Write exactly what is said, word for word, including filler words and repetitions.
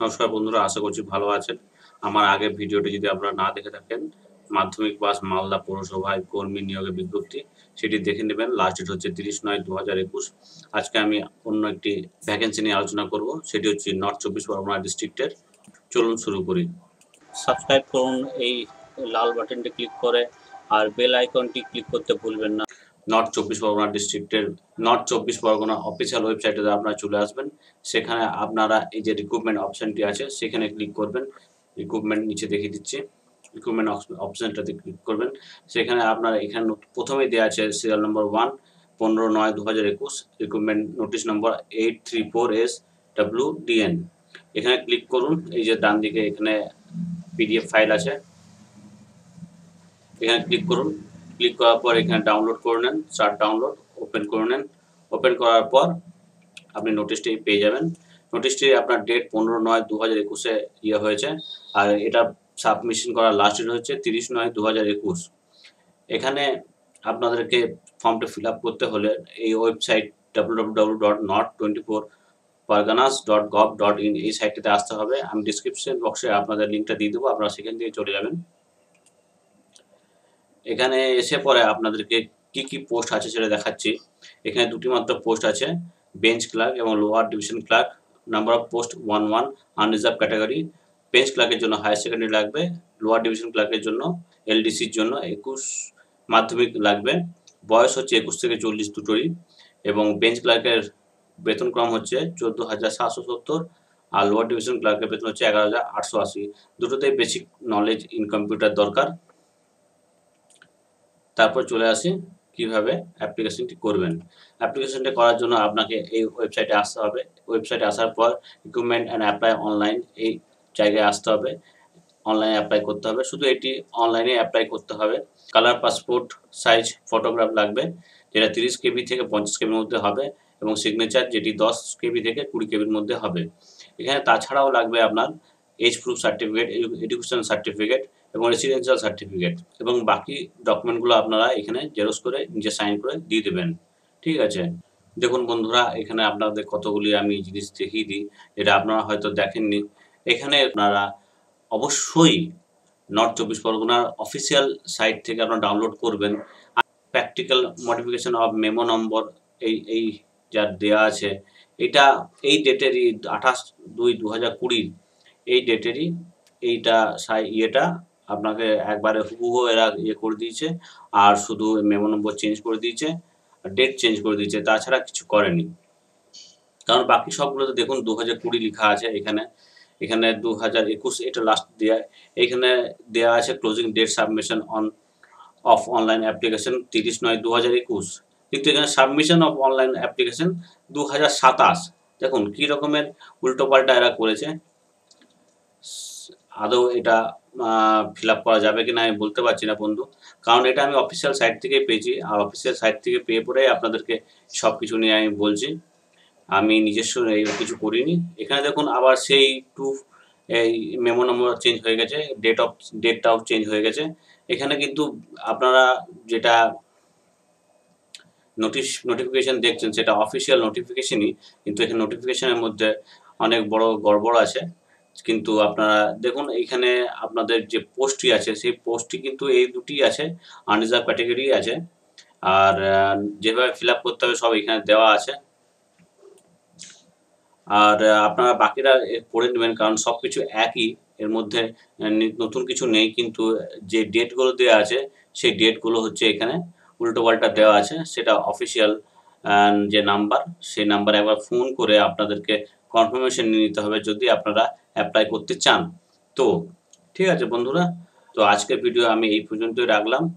नमस्कार बंधुरा, आशा करছি ভালো আছেন। আমার আগের ভিডিওটি যদি আপনারা না দেখে থাকেন, माध्यमिक पास मालदा पौरसभा कर्मी नियोग विज्ञप्ति से देखे नीबें। लास्ट डेट होच्छे त्रिश नय दो हज़ार एकुश। आज के आमी अन्य एकटी भैकेंसि निये आलोचना करब, सेटी होच्छे नर्थ चौबीस परगना डिस्ट्रिक्टेर। चलुन शुरू करी। सबसक्राइब करुन, एई लाल बाटनटी क्लिक करे और बेल आइकनटी क्लिक करते भूलबेन ना। नर्थ चौबीस परगना डिस्ट्रिक्टेर नर्थ चौबीस परगना अफिसियल वेबसाइटे आपनारा चले आसबेन। सेखाने आपनारा एई जे रिक्रुटमेंट अपशनटी आछे सेखाने क्लिक करबेन। रिक्रुटमेंट नीचे देखिये दिच्छे, रिक्रुटमेंट अपशनटाते क्लिक करबेन। सेखाने आपनारा एखाने प्रथमेई देया आछे सिरियाल नम्बर वन पंद्रह नय दो हज़ार एकुश, recruitment notice number eight three four S W D N. एखाने क्लिक करुन। एई जे डान दिके एखाने पीडिएफ फाइल आछे, एखाने क्लिक करुन। क्लिक करार पर एखाने डाउनलोड करे नेन, सार्ट डाउनलोड ओपेन करे नेन। ओपेन करार पर आपनि नोटिसटी पेये जाबेन। नोटिसटी आपनार डेट पंद्रह नय दो हज़ार एकुशे इये हयेछे आर एटा सबमिशन करार लास्ट डेट होच्छे त्रिश नय दो हज़ार एकुश। एखाने आपनादेरके फर्मटा फिल आप करते हले एई website W W W dot north twenty four Parganas dot gov dot in এই সাইটটাতে আসতে হবে। আমি ডেসক্রিপশন বক্সে আপনাদের লিংকটা দিয়ে দেব, আপনারা সেখান থেকে চলে যাবেন। এখানে এসে পরে আপনাদেরকে কি কি পোস্ট আছে সেটা দেখাচ্ছি। এখানে দুটি মাত্র পোস্ট আছে, বেঞ্চ ক্লার্ক এবং lower division clerk. Number of post one one. Unreserved category, bench ক্লার্কের জন্য হায়ার সেকেন্ডারি লাগবে, লোয়ার ডিভিশন ক্লার্কের জন্য এলডিসির জন্য একুশ মাধ্যমিক লাগবে। বয়স হচ্ছে একুশ থেকে চল্লিশ দুটোরই। এবং বেঞ্চ ক্লার্কের वेतन क्रम होच्छे चौदो हज़ार सातशो सत्तर और लोअर डिविजन क्लार्क के वेतन होच्छे एगारो हज़ार आठशो आशी। दुटोते बेसिक नलेज इन कम्पिউটার दरकार। तारपर चले आसि কিভাবে অ্যাপ্লিকেশনটি করবেন। অ্যাপ্লিকেশনটা করার জন্য আপনাকে এই ওয়েবসাইটে আসতে হবে। ওয়েবসাইটে আসার পর রিক্রুটমেন্ট অ্যান্ড অ্যাপ্লাই অনলাইন এই জায়গায় আসতে হবে। অনলাইনে অ্যাপ্লাই করতে হবে, শুধু এটি অনলাইনে অ্যাপ্লাই করতে হবে। কালার পাসপোর্ট সাইজ ফটোগ্রাফ লাগবে, যেটা তিরিশ কেবি থেকে পঞ্চাশ কেবির মধ্যে হবে এবং সিগনেচার যেটি দশ কেবি থেকে কুড়ি কেবির মধ্যে হবে। এখানে তাছাড়াও লাগবে আপনার age proof certificate, education certificate এবং রেসিডেন্সিয়াল সার্টিফিকেট। এবং বাকি ডকুমেন্টগুলো আপনারা এখানে জেরক্স করে নিজে সাইন করে দিয়ে দেবেন। ঠিক আছে। দেখুন বন্ধুরা, এখানে আপনাদের কতগুলি আমি জিনিস দেখিয়ে দিই, এটা আপনারা হয়তো দেখেননি। এখানে আপনারা অবশ্যই নর্থ চব্বিশ পরগনার অফিসিয়াল সাইট থেকে আপনারা ডাউনলোড করবেন। Practical modification of memo number এই এই যার দেওয়া আছে, এটা এই ডেটেরই আঠাশ দুই দু হাজার কুড়ি এই ডেটেরই এইটা সাই ইয়েটা আপনাকে একবারে হুবহু এরা ইয়ে করে দিয়েছে। আর শুধু মেমো নম্বর চেঞ্জ করে দিয়েছে, ডেট চেঞ্জ করে দিয়েছে, তাছাড়া কিছু করেনি। কারণ বাকি সবগুলোতে দেখুন দু হাজার কুড়ি লেখা আছে। এখানে এখানে দু হাজার একুশ এটা লাস্ট দেওয়া। এইখানে দেওয়া আছে closing date submission on of online application তিরিশ নয় দু হাজার একুশ। কিন্তু এখানে সাবমিশন অফ অনলাইন অ্যাপ্লিকেশন দু হাজার সাতাশ। দেখুন কী রকমের উল্টোপাল্টা এরা করেছে। আদৌ এটা ফিল আপ করা যাবে কি না আমি বলতে পারছি না বন্ধু, কারণ এটা আমি অফিসিয়াল সাইট থেকে পেয়েছি। আর অফিসিয়াল সাইট থেকে পেয়ে পরে আপনাদেরকে সব কিছু নিয়ে আমি বলছি, আমি নিজস্ব কিছু করিনি। এখানে দেখুন আবার সেই টু এই মেমো নম্বর চেঞ্জ হয়ে গেছে, ডেট অফ ডেটটাও চেঞ্জ হয়ে গেছে। এখানে কিন্তু আপনারা যেটা নোটিশ নোটিফিকেশন দেখছেন সেটা অফিসিয়াল নোটিফিকেশনই, কিন্তু এখানে নোটিফিকেশনের মধ্যে অনেক বড় গড়বড় আছে। কিন্তু আপনারা দেখুন এইখানে আপনাদের যে পোস্টটি আছে সেই পোস্টটি কিন্তু এই দুটি আছে, আনরিজার্ভ ক্যাটাগরি আছে। আর যেভাবে ফিল আপ করতে হবে সব এখানে দেওয়া আছে। আর আপনারা বাকিরা পড়ে নেবেন, কারণ সব কিছু একই, এর মধ্যে নতুন কিছু নেই। কিন্তু যে ডেটগুলো দেওয়া আছে সেই ডেটগুলো হচ্ছে এখানে উল্টোপাল্টা দেওয়া আছে। সেটা অফিসিয়াল যে নাম্বার সেই নাম্বারে একবার ফোন করে আপনাদেরকে কনফার্মেশন নিয়ে নিতে হবে যদি আপনারা অ্যাপ্লাই করতে চান। তো ঠিক আছে বন্ধুরা, তো আজকের ভিডিও আমি এই পর্যন্তই রাখলাম।